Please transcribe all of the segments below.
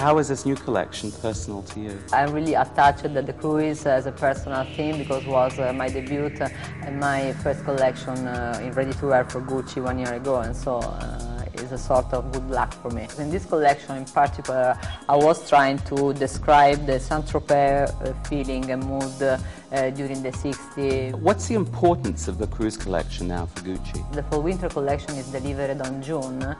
How is this new collection personal to you? I'm really attached to the cruise as a personal theme because it was my debut and my first collection in ready-to-wear for Gucci 1 year ago, and so it's a sort of good luck for me. In this collection in particular, I was trying to describe the Saint-Tropez feeling and mood during the 60s. What's the importance of the cruise collection now for Gucci? The fall-winter collection is delivered on June,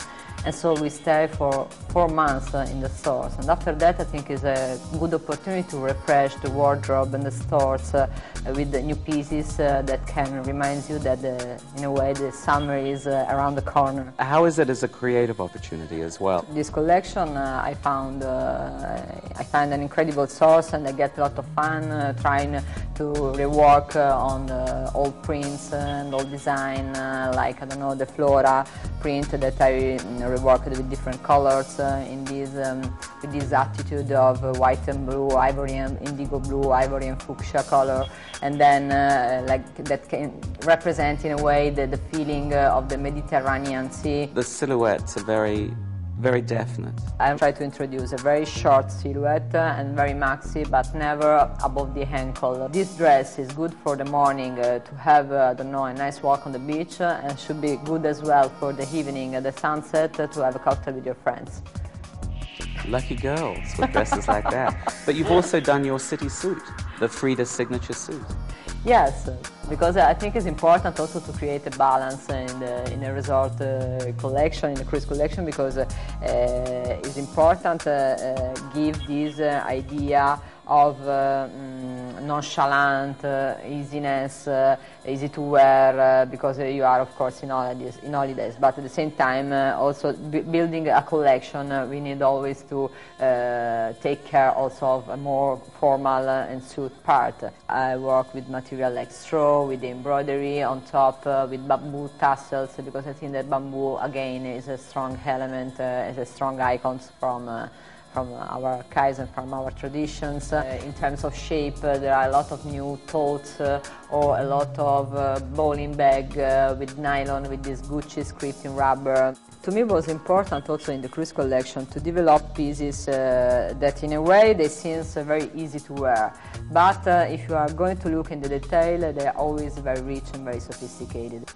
and so we stay for 4 months in the stores, and after that I think it's a good opportunity to refresh the wardrobe and the stores with the new pieces that can remind you that in a way the summer is around the corner. How is it as a creative opportunity as well? This collection I found an incredible source, and I get a lot of fun trying to rework on the old prints and old design, like, I don't know, the Flora print that I reworked with different colors with this attitude of white and blue, ivory and indigo blue, ivory and fuchsia color, and then like that can represent in a way the feeling of the Mediterranean Sea. The silhouettes are very definite. I try to introduce a very short silhouette and very maxi, but never above the ankle. This dress is good for the morning to have, I don't know, a nice walk on the beach, and should be good as well for the evening at the sunset to have a cocktail with your friends. Lucky girls with dresses like that. But you've also done your city suit, the Frida signature suit. Yes, because I think it's important also to create a balance in a resort collection, in a cruise collection, because it's important to give this idea of nonchalant, easiness, easy to wear, because you are of course in holidays, but at the same time also building a collection, we need always to take care also of a more formal and suit part. I work with material like straw, with the embroidery on top, with bamboo tassels, because I think that bamboo again is a strong element, is a strong icon from our archives and from our traditions. In terms of shape, there are a lot of new totes or a lot of bowling bag with nylon, with this Gucci script in rubber. To me it was important also in the cruise collection to develop pieces that in a way they seem very easy to wear, but if you are going to look in the detail, they are always very rich and very sophisticated.